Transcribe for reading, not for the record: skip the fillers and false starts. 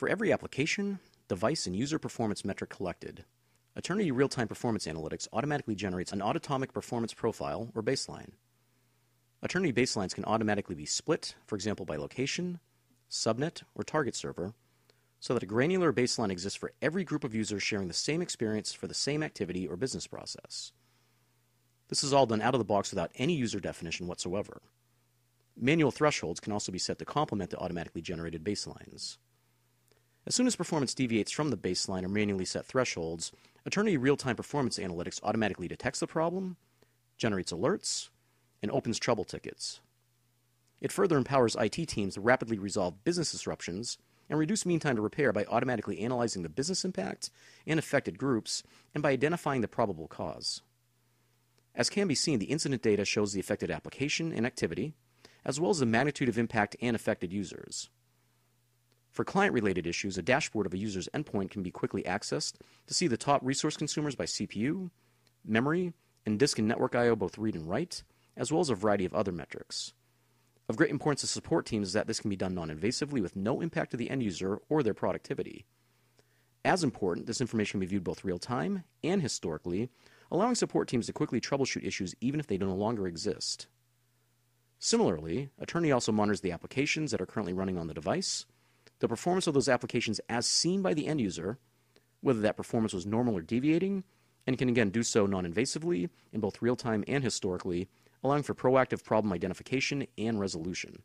For every application, device, and user performance metric collected, Aternity Real-Time Performance Analytics automatically generates an autotomic performance profile, or baseline. Aternity baselines can automatically be split, for example, by location, subnet, or target server, so that a granular baseline exists for every group of users sharing the same experience for the same activity or business process. This is all done out of the box without any user definition whatsoever. Manual thresholds can also be set to complement the automatically generated baselines. As soon as performance deviates from the baseline or manually set thresholds, Aternity Real-Time Performance Analytics automatically detects the problem, generates alerts, and opens trouble tickets. It further empowers IT teams to rapidly resolve business disruptions and reduce mean time to repair by automatically analyzing the business impact and affected groups and by identifying the probable cause. As can be seen, the incident data shows the affected application and activity, as well as the magnitude of impact and affected users. For client-related issues, a dashboard of a user's endpoint can be quickly accessed to see the top resource consumers by CPU, memory, and disk and network I/O, both read and write, as well as a variety of other metrics. Of great importance to support teams is that this can be done non-invasively with no impact to the end user or their productivity. As important, this information can be viewed both real-time and historically, allowing support teams to quickly troubleshoot issues even if they no longer exist. Similarly, Aternity also monitors the applications that are currently running on the device, the performance of those applications as seen by the end user, whether that performance was normal or deviating, and can again do so non-invasively in both real-time and historically, allowing for proactive problem identification and resolution.